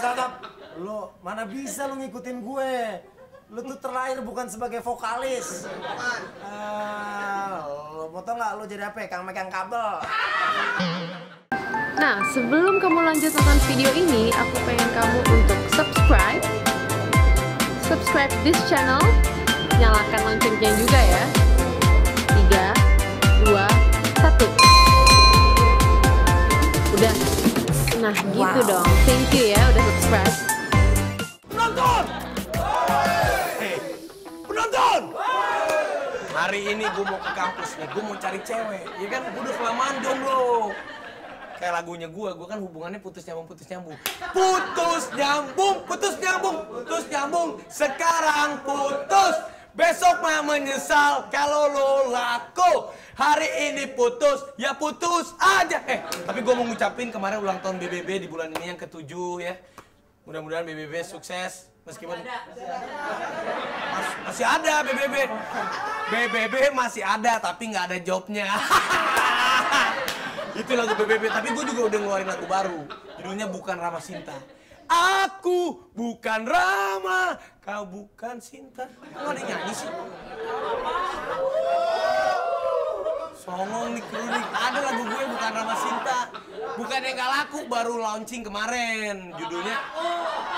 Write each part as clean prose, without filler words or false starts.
stop. Lu, mana bisa lu ngikutin gue? Lu tuh terlahir bukan sebagai vokalis. Lu mau tau nggak lu jadi apa? Kang megang kabel. Nah, sebelum kamu lanjut nonton video ini, aku pengen kamu untuk subscribe this channel, nyalakan loncengnya juga ya. 3, 2, 1. Udah. Nah, gitu dong. Thank you ya udah subscribe. Nonton. Hari ini gue mau ke kampus nih, gue mau cari cewek, ya kan? Gue udah kelamaan jomblo. Kayak lagunya gue kan hubungannya putus nyambung. Sekarang putus, besok mah menyesal kalau lo laku. Hari ini putus, ya putus aja. Tapi gue mau ngucapin kemarin ulang tahun BBB di bulan ini yang ke-7 ya. Mudah-mudahan BBB sukses. Meskipun masih ada BBB masih ada, tapi nggak ada jobnya. Itu lagu BBB, tapi gue juga udah ngeluarin lagu baru. Judulnya Bukan Rama Sinta. Aku bukan Rama, kau bukan Sinta. Kok ada nyanyi sih? Songong nih kru nih. Ada lagu gue Bukan Rama Sinta. Bukan yang gak laku, baru launching kemarin. Judulnya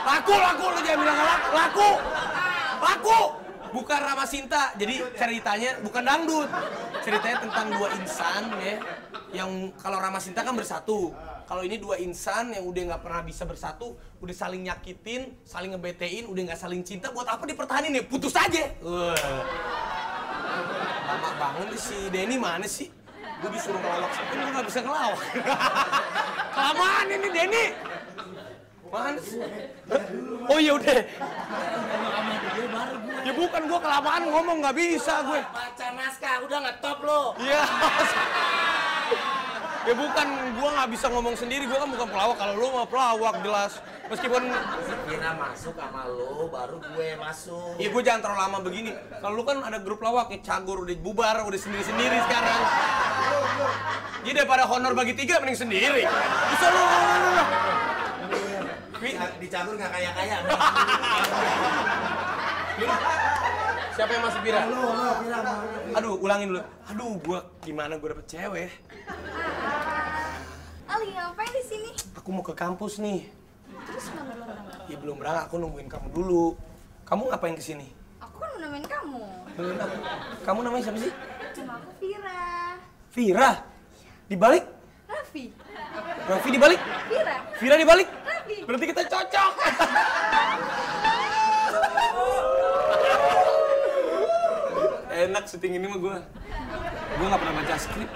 laku, lu jangan bilang gak laku. Bukan Rama Sinta, jadi ceritanya bukan dangdut. Ceritanya tentang dua insan ya, yang kalau Rama Sinta kan bersatu. Kalau ini dua insan yang udah gak pernah bisa bersatu, udah saling nyakitin, saling ngebetein, udah gak saling cinta. Buat apa dipertahanin ya? Putus aja. Lama banget si Denny mana sih? Gue disuruh ngelawak, tapi gue gak bisa ngelawak. Kelamaan ini Denny! Mana sih? Oh iya udah. Ya bukan, gue kelamaan ngomong gak bisa gue. Baca naskah, udah ngetop lo. Iya. Ya bukan, gue gak bisa ngomong sendiri, gue kan bukan pelawak. Kalau lo mah pelawak jelas. Meskipun Gina masuk sama lo, baru gue masuk. Iya gue jangan terlalu lama begini. Kalau lo kan ada grup lawak, ya Cagur udah bubar, udah sendiri-sendiri sekarang. Jadi daripada honor bagi 3, mending sendiri. Bisa lo di Cagur gak kaya-kaya. Siapa yang masih Bira? Aduh, ulangin dulu. Aduh, gimana gue dapet cewek? Ali, ngapain di sini? Aku mau ke kampus nih. Terus kenapa belum berangkat? Ya belum berangkat, aku nungguin kamu dulu. Kamu ngapain kesini? Aku kan mau namain kamu. Kamu namanya siapa sih? Cuma aku Vira. Vira? Dibalik? Raffi. Raffi dibalik? Vira. Vira dibalik? Raffi. Berarti kita cocok. Enak syuting ini mah gue. Gue gak pernah baca skrip.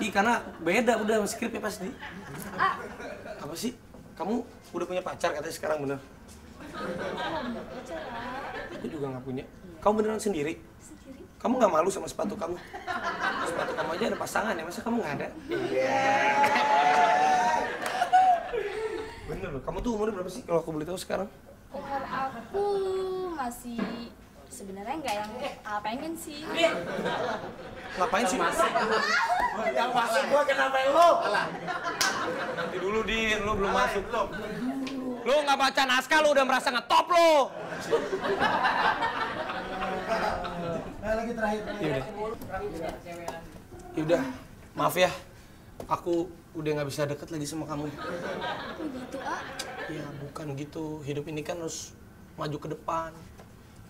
Ih, karena beda udah skripnya pasti. Apa sih? Kamu udah punya pacar katanya sekarang, bener? Aku juga nggak punya. Kamu beneran sendiri? Sendiri. Kamu nggak malu sama sepatu kamu? Sepatu kamu aja ada pasangan ya, masa kamu nggak ada? Iya. Bener loh. Kamu tuh umurnya berapa sih kalau aku boleh tahu sekarang? Umur aku masih sebenarnya nggak yang pengen sih. Ngapain sih? Yang masuk gua kenapa lo? Nanti dulu, Din. Lo belum masuk. Lo nggak baca naskah, lo udah merasa ngetop lo. Lagi terakhir. Yaudah, maaf ya. Aku udah nggak bisa deket lagi sama kamu. Begitu, ah? Ya, bukan gitu. Hidup ini kan harus maju ke depan.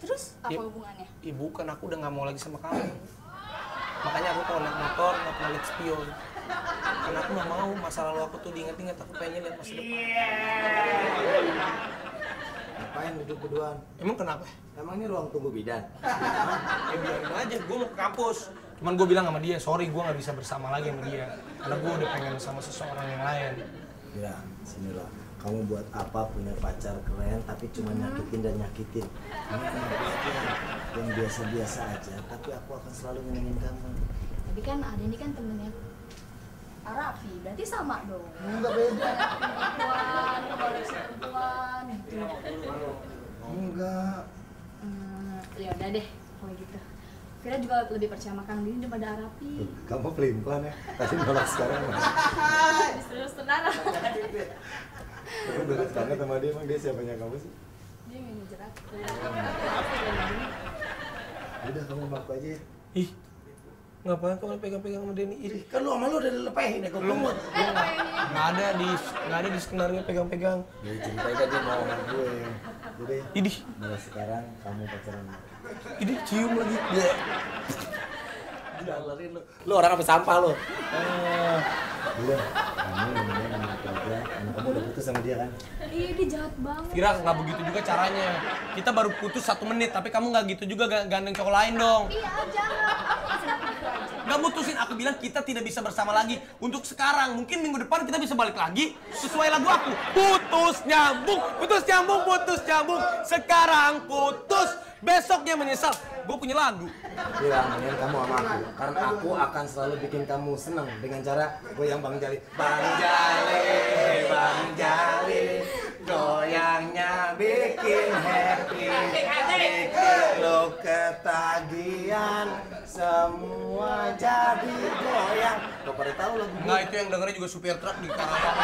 Terus, apa hubungannya? Ya, bukan. Aku udah nggak mau lagi sama kamu. Makanya aku kalau naik motor, nggak pernah lihat spion. Karena aku nggak mau masa lalu aku tuh diinget-inget, aku pengen lihat masa depan. Ngapain duduk keduaan? Emang kenapa? Emang ini ruang tunggu bidan? Ya biarin aja, gue mau ke kampus. Cuman gue bilang sama dia, sorry gue nggak bisa bersama lagi sama dia. Karena gue udah pengen sama seseorang yang lain. Ya, sinilah. Kamu buat apa punya pacar keren tapi cuma nyakitin dan nyakitin. Yang biasa-biasa aja, tapi aku akan selalu nyenengin kamu. Tapi kan ada ini kan temennya Raffi, berarti sama dong. Enggak beda. Perempuan, koleksi perempuan gitu. Enggak. Ya udah deh, kalau gitu. Vira juga lebih percaya sama Kang Dini daripada Raffi. Kamu pelin-pelan ya, tadi nolak sekarang. Terus tenang. beres banget sama dia. Emang dia siapanya kamu sih? Dia manajer aku. Udah kamu baku aja. Ih, ngapain kamu pegang-pegang sama Denny? Ih, kan lu sama lu udah dilepehin ya, kok lumut. Nggak ada di skenario pegang-pegang. Jadi ceritain aja mau sama gue. Jadi, idih. Mulai sekarang kamu pacaran. Idih, cium lagi. Lu orang apa sampah lu? Udah, kamu udah putus sama dia kan? Iya, dia jahat banget. Kira nggak begitu juga caranya. Kita baru putus 1 menit, tapi kamu nggak gitu juga gandeng cowok lain dong. Iya, jangan. Nggak mutusin, aku bilang kita tidak bisa bersama lagi. Untuk sekarang, mungkin minggu depan kita bisa balik lagi. Sesuai lagu aku. Putus nyambung, putus nyambung, putus nyambung. Sekarang putus, besoknya menyesal. Gue punya lagu. Bilang, mendingan kamu sama aku. Karena aku akan selalu bikin kamu senang dengan cara goyang Bang Jali. Bang Jali, goyangnya bikin happy. Lo ketagihan, semua jadi goyang. Lo pada tahu lagu gue? Nah, itu yang dengerin juga supir truk di Karawang.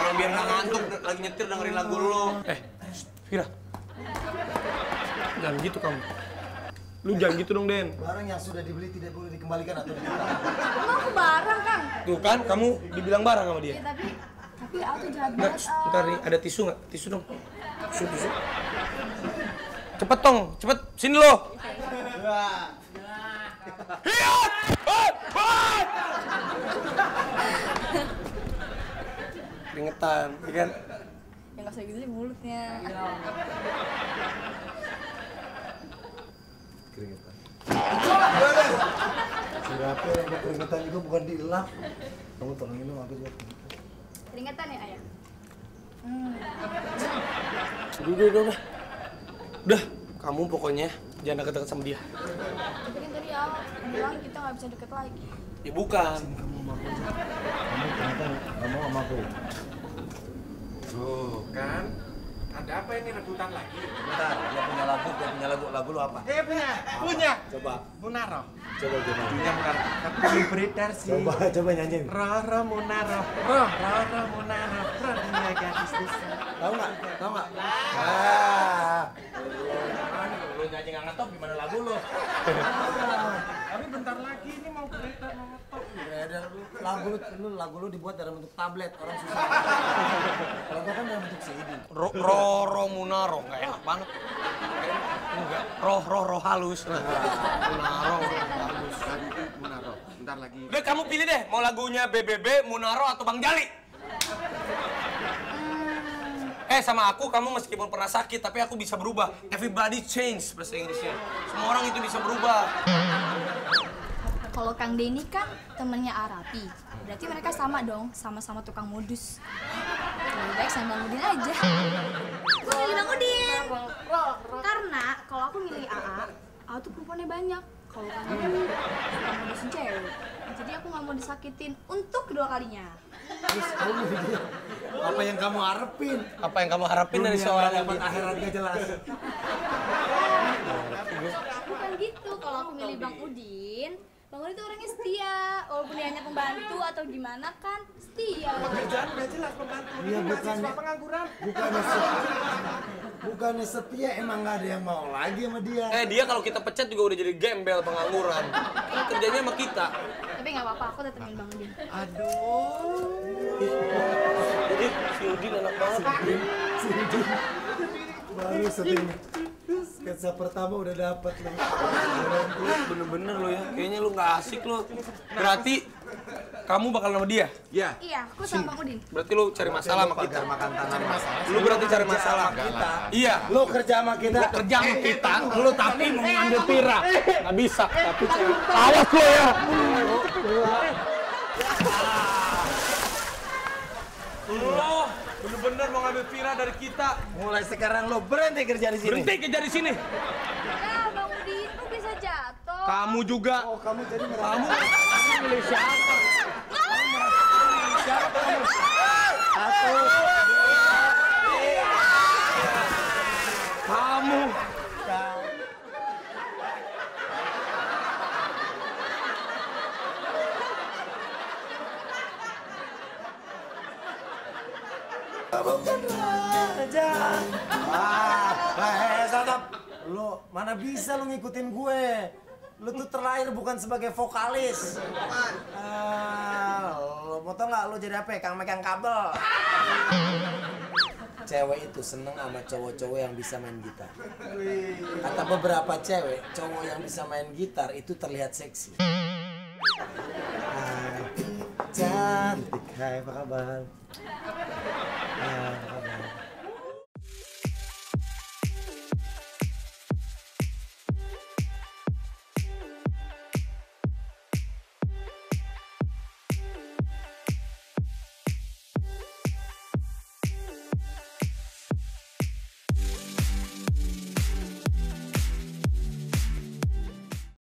Kalau biar nggak ngantuk, lagi nyetir dengerin lagu lo. Fira. Jangan gitu kamu. Lu jangan gitu dong, Den. Barang yang sudah dibeli tidak boleh dikembalikan atau ditukar. Emang aku barang, Kang? Tuh kan, kamu dibilang barang sama dia. Ya, tapi aku jahat banget. Bentar nih, ada tisu nggak? Tisu dong. Tisu. Cepet dong, cepet. Sini lo. Hiat! Hiat! Keringetan, ya kan? Yang nggak usah gitu sih mulutnya. Keringetan. Siapa yang keringetan juga bukan dielap. Kamu tolongin dong aku juga. Keringetan ya, Ayah? Udah. Udah, kamu pokoknya jangan deket-deket sama dia. Tapi kan tadi Al bilang kita nggak bisa deket lagi. Ya bukan. Kamu sama aku aja. Kamu ternyata nggak mau sama aku. Tuh kan. Ada apa ini rebutan lagi? Bentar, dia punya lagu. Lagu lu apa? Punya. Coba. Munaro. Coba. Punya Munaro. Tapi belum beredar sih. Coba nyanyiin. Rara Munaro. Rara Munaro. Rara gadis desa. Tahu nggak? Ah. Lu nyanyi nggak ngetop gimana lagu lu? Tapi bentar lagi ini mau beredar mau ngetop. Beredar lu. Lagu lu dibuat dalam bentuk tablet orang susah. Kalau gua kan dalam bentuk CD. Roro Munaro nggak enak banget. Enggak. Roh halus. Munaro halus. Munaro. Bentar lagi. Udah kamu pilih deh mau lagunya BBB, Munaro atau Bang Jali. Sama aku kamu meskipun pernah sakit tapi aku bisa berubah. Everybody change bahasa Inggrisnya. Semua orang itu bisa berubah. Kalau Kang Denny kan temennya Arapi. Berarti mereka sama dong, sama-sama tukang modus. Lebih baik sama Bang Udin aja. Gue milih Bang Udin. Karena kalau aku milih AA tuh perempuannya banyak. Kalau Kang Denny tukang modusin cewek. Jadi aku nggak mau disakitin untuk kedua kalinya. Apa yang kamu harapin? Apa yang kamu harapin dari seorang yang akhiratnya jelas? Bukan gitu. Kalau aku milih Bang Udin, Bang Udin itu orangnya setia. Walaupun dia hanya pembantu atau gimana kan, setia. Pekerjaan udah jelas pembantu. Iya, bukannya pengangguran. Bukannya setia, emang nggak ada yang mau lagi sama dia. Dia kalau kita pecat juga udah jadi gembel pengangguran. Kerjanya sama kita. Tapi nggak apa-apa, aku temenin Bang Udin. Aduh. Jadi si Udin anak banget. Si Udin baru setting. Sketsa pertama udah dapet loh. Bener-bener lo ya. Kayaknya lo nggak asik lo. Berarti kamu bakal sama dia? Iya. Iya, aku sama Bang Udin. Berarti lo cari masalah sama kita. Lo berarti cari masalah sama kita. Iya. Lo kerja sama kita. Lo kerja sama kita. Lo tapi mau ngambil Pira. Nggak bisa. Tapi awas lo ya. Lo bener-bener mau ngambil Pira dari kita. Mulai sekarang lo berhenti kerja di sini. Berhenti kerja di sini. Ya, Bang Udin, lo bisa jatuh. Kamu juga. Oh, kamu jadi merasa. Kamu milih siapa? Kamu. Bukan raja. Satap. Lu mana bisa lu ngikutin gue? Lu tuh terlahir bukan sebagai vokalis. Lu mau tau nggak lu jadi apa? Kang megang kabel. Cewek itu seneng sama cowok-cowok yang bisa main gitar. Kata beberapa cewek, cowok yang bisa main gitar itu terlihat seksi. Cantik, hai apa kabar? Hai apa kabar?